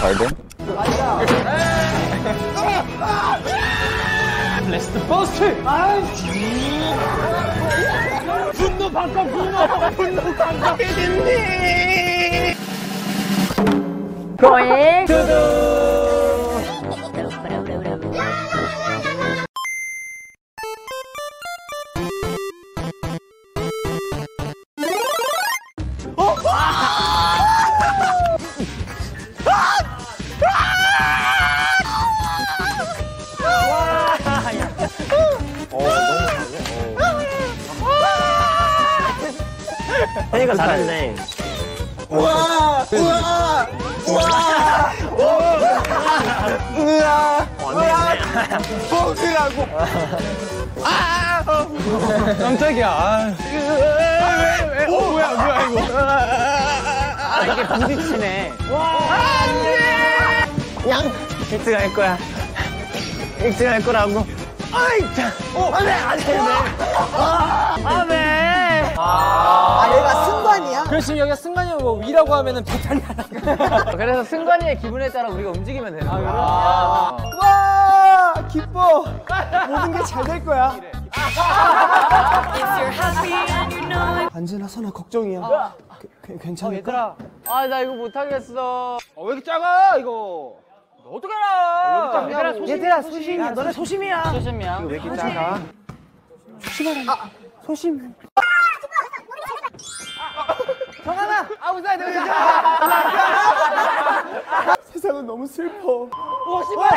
Pardon? Bless the poster! 분노 반감 분노 반감 피디님! Going to do! 태니가 잘했네. 우와! 우와! 우와! 우와! 우와! 뽕이라고! 아! 깜짝이야. 왜? 뭐야 이거? 아, 이게 부딪히네. 안돼! 양! 1등 할 거야. 1등 할 거라고. 아이 참! 안돼! 안돼! 안돼! 아, 얘가 승관이야? 그렇지, 여기가 승관이면 뭐 위라고 하면은 배탈 나라. 그래서 승관이의 기분에 따라 우리가 움직이면 되는 거야. 아, 와, 기뻐. 모든 게 잘 될 거야. 반지나 선아 걱정이야. 괜찮을까? 얘들아, 아, 나 이거 못하겠어. 왜 이렇게 작아, 이거? 너 어떻게 알아? 얘들아, 소심. 야, 너네 소심이야. 소심이야. 왜 이렇게 작아? 소심하라. 소심. 정한아! 아웃사이드! 세상은 너무 슬퍼. 오, 씨발!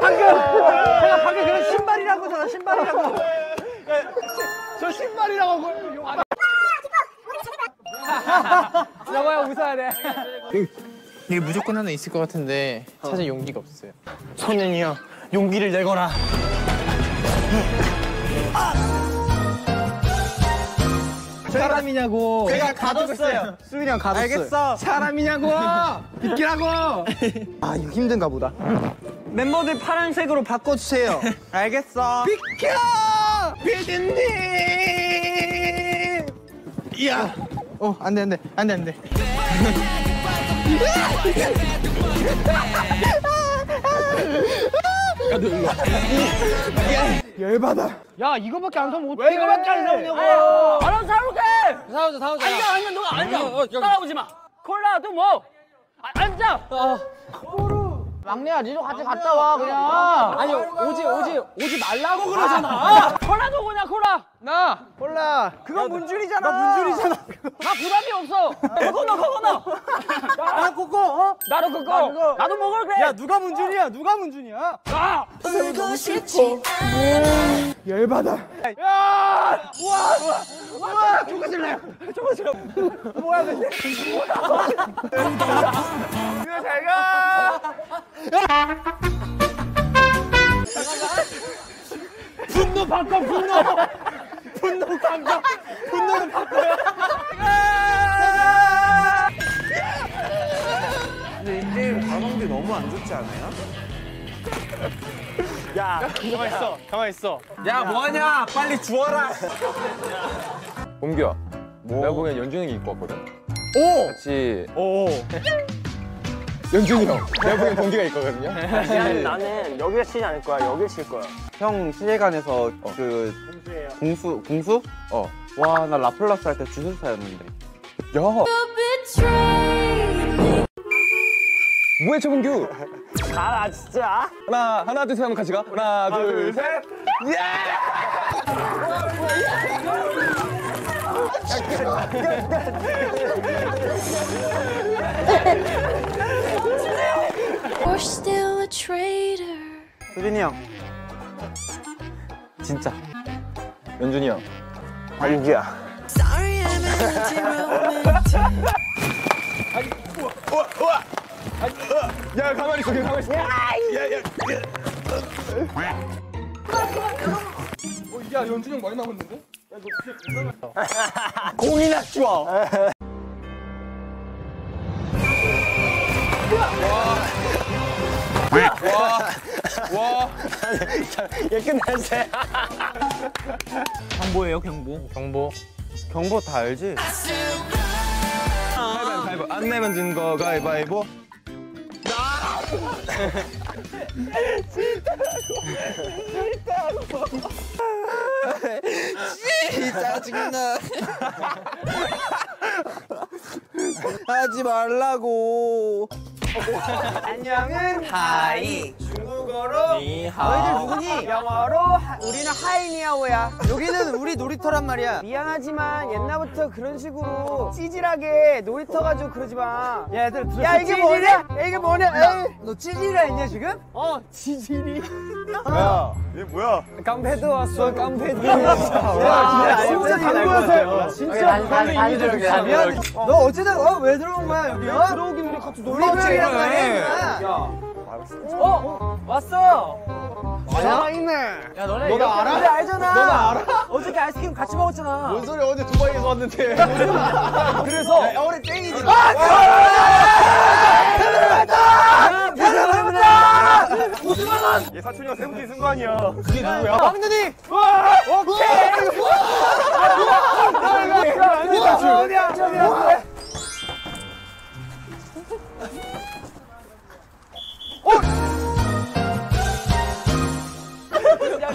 방금 그런 신발이라고 하잖아, 신발이라고. 저 신발이라고 하고 용 안 해. 나봐야 웃어야 돼. 이게 무조건 하나 있을 것 같은데 찾을 용기가 없어요. 소년이여, 용기를 내거라. 사람이냐고. 제가 가뒀어요. 수빈이랑 가뒀어요. 알겠어. 사람이냐고. 믿기라고. 아, 이거 힘든가 보다. 멤버들 파란색으로 바꿔주세요. 알겠어. 비켜! 피디님! 이야. 어, 안 돼, 안 돼. 안 돼, 안 돼. 열받아. 야, 이거밖에 안 사면 어떡해. 왜 이거밖에 안 사오냐고. 알아서 사올게. 사오자. 아니야, 너 앉아. 따라오지 마. 콜라 또 뭐. 앉아. 막내야, 니도 같이 갔다 와, 그냥. 아니, 오지 말라고 그러잖아. 콜라도 오냐, 콜라. 나. 콜라. 그건 문줄이잖아. 나 문줄이잖아. 나 부담이 없어. 코코넛. 나 코코, 어? 나도 코코. 나도 먹을 그래. 야, 누가 문준이야? 누가 문준이야? 나. 너무 싫고. 열받아. 야! 우와! 조금 질러요. 뭐야, 근데? 그래, 잘 가. 분노 바꿔, 분노 감정. 분노는 바꿔요. 근데 이 게임 가성비 너무 안 좋지 않아요? 야, 가만있어. 야, 뭐하냐? 빨리 주워라. 범규야, 내가 보기엔 연준이 입고 왔거든. 오! 같이. 오! 연준이 형, 내가 보기엔 범규가 있거든요. 나는 여기를 치지 않을 거야, 여기를 칠 거야. 형 신예관에서 그 공수? 어. 와, 나 라플라스 할 때 주술사였는데. 야. 뭐해, 최범규? 가라, 진짜. 하나, 둘, 셋 하면 같이 가. 하나, 둘, 셋. 예! 수빈이 형. 진짜. 연준이 형. 알기야. 아니, 우와. 야, 가만히 있어, 야, 연준이 형 많이 남았는데? 야, 너 진짜 공이나 쥐어. 와. 얘 끝났어요. 경보예요, 경보. 경보. 경보 다 알지? 가위바위보. 안 내면 진 거 가위바위보. 진짜라고. 진짜 짜증나. 하지 말라고. 안녕은 하이. 중국어로 니하오. 너희들 누구니? 영어로 우리는 하이니하오야. 여기는 우리 놀이터란 말이야. 미안하지만 옛날부터 그런 식으로 찌질하게 놀이터 가지고 그러지 마. 야, 얘들 둘 다 찌질이야? 야, 이게 뭐냐? 너 찌질이라 했냐 지금? 어, 찌질이. 야, 얘 뭐야? 깡패도 왔어, 깡패도. 야, 진짜 당구였어요. 진짜 깡패입니다. 미안. 너 어쨌든 왜 들어온 거야 여기? 들어오긴 우리 같이 놀러 왔지. 어? 왔어! 와야이네. 야, 너네 알아? 근데 알잖아! 너네 알아? 어저께 아이스크림 같이 먹었잖아. 뭔 소리야, 어제 두바이에서 왔는데. 그래서 올해 땡이지. 아! 대단하다! 50만 원! 얘 사촌이랑 세븐틴 쓴 거 아니야. 그게 누구야? 왕눈이! 오케이!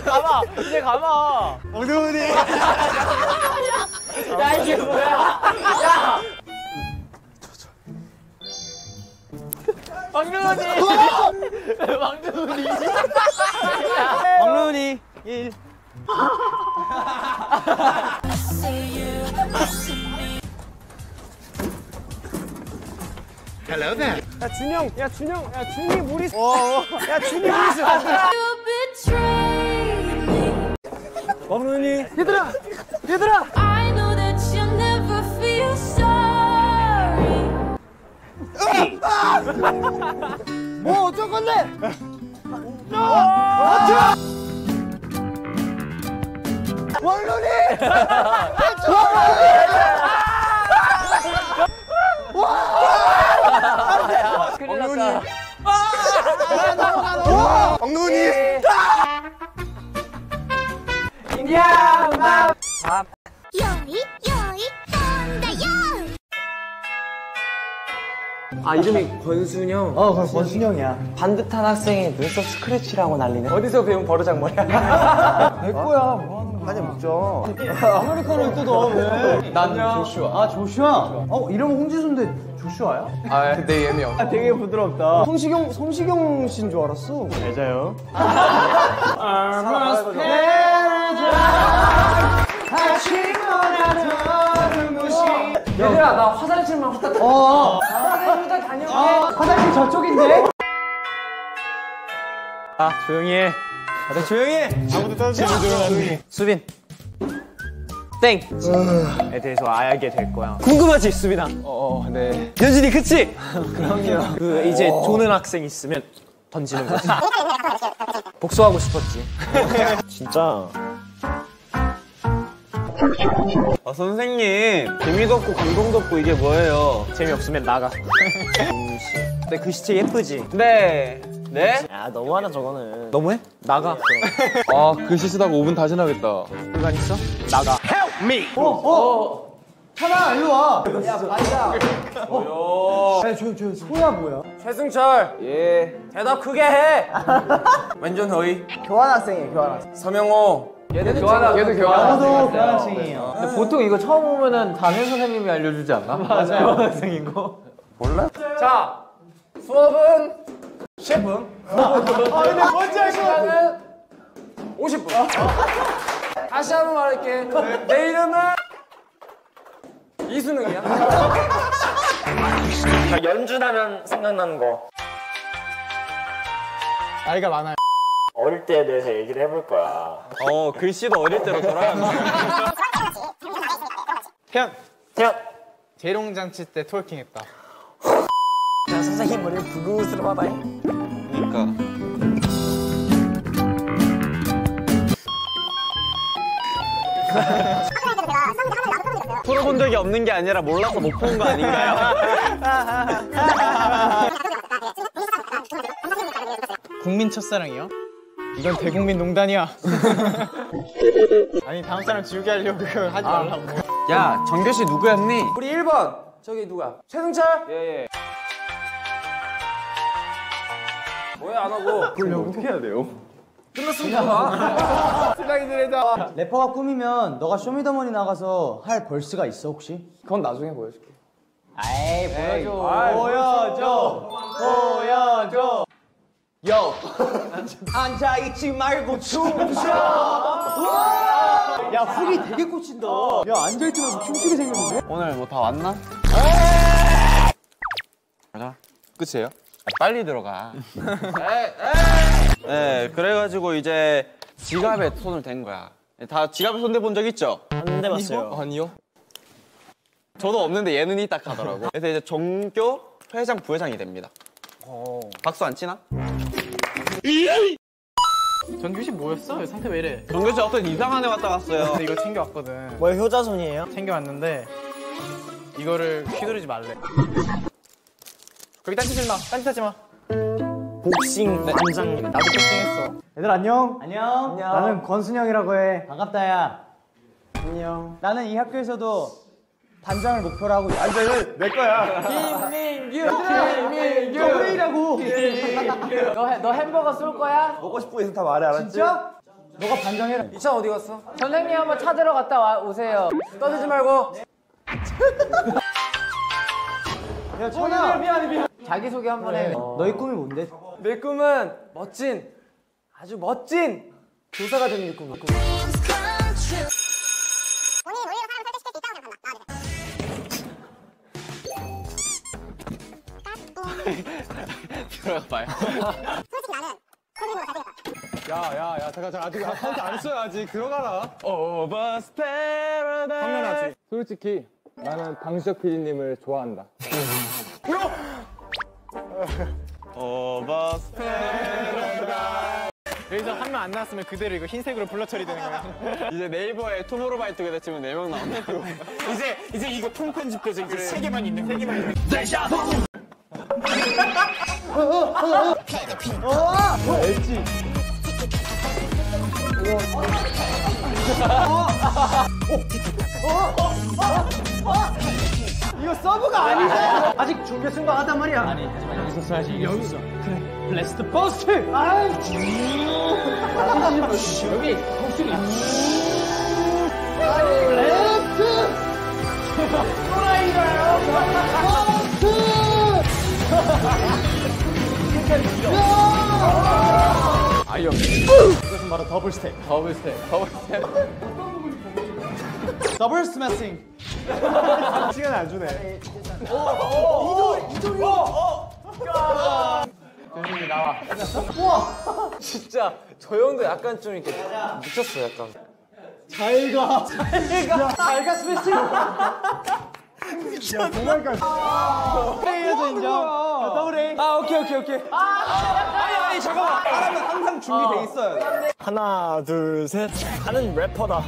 가마! 이제 가마! 엉덩이! 야, 이게 뭐야? 야! 왕눈이! 왕눈이! 왕눈이! 1 Hello there! 야, 준영! 야, 준영! 야, 준이 무리! 야, 준이 무리! 왕눈이. 얘들아! 얘들아! I know that you'll never feel sorry. 뭐 어쩔 건데? 왕눈이! 왕눈이! 왕눈이! 야, 밥! 밥! 요이, 떤다, 요이! 아, 이름이 권순영? 권순영이야. 반듯한 학생이 눈썹 스크래치라고 난리네. 어디서 배운 버르장머리야? 내 거야, 뭐 하는 거야? 아니, 먹죠. 아메리카노 또 넣어, 왜? 난 조슈아. 아, 조슈아? 이름은 홍지수인데 조슈아야? 아, 근데 예명. 아, 되게 부드럽다. 성시경 씨인 줄 알았어. 맞아요. 얘들아, 나 화장실만 후딱 다녀올게. 화장실 저쪽인데? 아, 조용히 해. 다들 조용히 해. 아무도 떨어지지 않아. 수빈. 땡. 에 대해서 알게 될 거야. 궁금하지, 수빈아? 네. 연진이, 그치? 그럼요. 이제 조는 학생 있으면 던지는 거지. 복수하고 싶었지. 진짜. 아, 선생님, 재미도 없고 감동도 없고 이게 뭐예요? 재미없으면 나가. 근데 글씨체 예쁘지? 네. 네? 야, 너무하나 저거는. 너무해? 나가. 아, 글씨 쓰다가 5분 다시 나겠다. 불만 있어? 나가. Help me! 차라, 일로 와. 야, 맞아. 야, 조용. 소야 뭐야? 최승철. 예. 대답 크게 해. 완전 허위. 교환학생이에요, 교환학생. 서명호. 얘도 교환학생이에요. 근데 보통 이거 처음 오면은 담임 선생님이 알려주지 않나? 맞아요. 교환학생인 거? 몰라? 자, 수업은 10분. 근데 뭔지 알 시간은 50분. 다시 한번 말할게. 네. 내 이름은 이수능이야. 연주하면 생각나는 거. 나이가 많아요. 어릴 때에 대해서 얘기를 해볼 거야. 글씨도 어릴 때로 돌아가면. 태연! 태연! 재롱잔치 때 톨킹했다. 야, 선생님 머리를 부끄스러워하다. 그니까. 풀어본 적이 없는 게 아니라 몰라서 못 본 거 아닌가요? 국민 첫사랑이요? 이건 대국민 농단이야. 아니 다음 사람 지우게 하려고 하지 말라고. 야 정규 씨 누구였니? 우리 1번 저기 누가? 최승철? 예예. 왜 안 하고? 그럼 어떻게 해야 돼요? 끝났습니다. 슬라이드에다 래퍼가 꿈이면 너가 쇼미더머니 나가서 할 벌스가 있어 혹시? 그건 나중에 보여줄게. 아이 보여줘. 보여줘. 요! 앉아있지 말고 춤춰! 야, 후리 되게 꽂힌다. 야, 앉아있지 말고 춤추게 생겼는데? 오늘 뭐 다 왔나? 가자. 끝이에요? 아, 빨리 들어가. 네, 그래가지고 이제 지갑에 손을 댄 거야. 다 지갑에 손 대본 적 있죠? 안 대봤어요. 아니요? 저도 없는데 얘는 딱 하더라고. 그래서 이제 종교 회장, 부회장이 됩니다. 박수 안 치나? 정규 씨 뭐였어? 상태 왜 이래? 정규 씨 어떤 이상한 애 왔다 갔어요. 이거 챙겨왔거든. 뭐야 효자손이에요? 챙겨왔는데 이거를 휘두르지 말래. 거기 딴짓하지 마. 딴짓하지 마. 복싱 관장님. 나도 복싱했어. 얘들 안녕. 안녕. 나는 권순영이라고 해. 반갑다 야. 안녕. 나는 이 학교에서도 단장을 목표로 하고 있어. 아니, 이거 내 거야. 김민규! 너 프레이라고! 김민규! 너 햄버거 쏠 거야? 먹고 싶은 거 있으면 다 말해, 알았지? 진짜? 너가 반장해라. 이 차 어디 갔어? 선생님 한번 찾으러 갔다 오세요. 떠들지 말고. 야, 천아! 미안해. 자기소개 한번 해. 너의 꿈이 뭔데? 내 꿈은 멋진, 아주 멋진 교사가 되는 꿈이야. 들어가 봐요. 솔직히 나는 코드로 가야 되겠다. 야야야 잠깐 아직 카운트 안 했어요. 아직 들어가라. Over paradise. 당연하지. 솔직히 나는 방시혁 PD님을 좋아한다. 뭐야? Over paradise. 여기서 한 명 안 나왔으면 그대로 이거 흰색으로 블러 처리되는 거야. 이제 네이버에 투모로우 바이 투게더 치면 4명 나온다고. 이제 이거 통편집돼서 이제 3개만 있는. 3개만 있는. 데샤 엣지. 이거 서브가 아니잖아. 아직 준비 승부하단 말이야. 아니, 하지만 여기서 써야지. 여기서. 그래. 블래스트 버스트. 여기 목소리. 블래스트. 버스트. 아이언. 이것은 바로 더블 스텝. 더블 스매싱. 시간 안 주네. 조심히 나와. 우와. 진짜 저 형도 약간 좀 이렇게 미쳤어 약간. 잘가 스매싱. 야, 정말까지. 페이어즈 인정. 더블 A. 아, 오케이. 아니, 잠깐만. 사람은 항상 준비돼 있어요. 하나, 둘, 셋. 나는 래퍼다.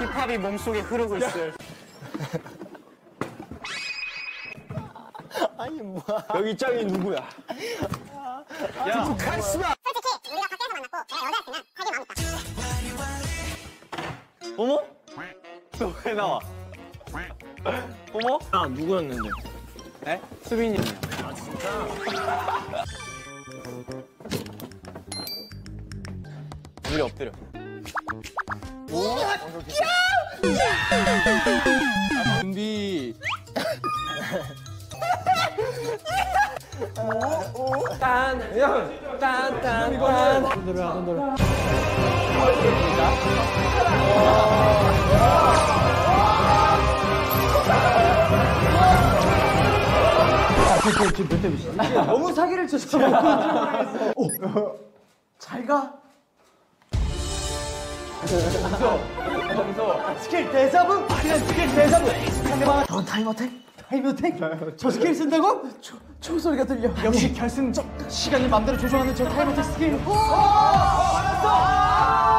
힙합이 몸속에 흐르고 있어요. 아니 뭐 여기 짱이 누구야? 야 뭐 카리스마. 솔직히 우리가 밖에서 만났고 내가 여자였으면 살기 마음 없다. 어머? 너 왜 나와? 어머? 아 누구였는데? 네? 수빈이었네요. 아 진짜? 우리 엎드려. 오! 야! 아, 준비. 딴. 지금 몇 대 몇이야? 너무 사기를 쳤어. 잘 가. 무서워. 스킬 대사분? 그냥 스킬 대사분. 상대방은 넌 타임어택? 타임어택? 저 스킬 쓴다고? 총소리가 들려. 역시 결승 시간을 맘대로 조정하는 저 타임어택 스킬. 오! 알았어!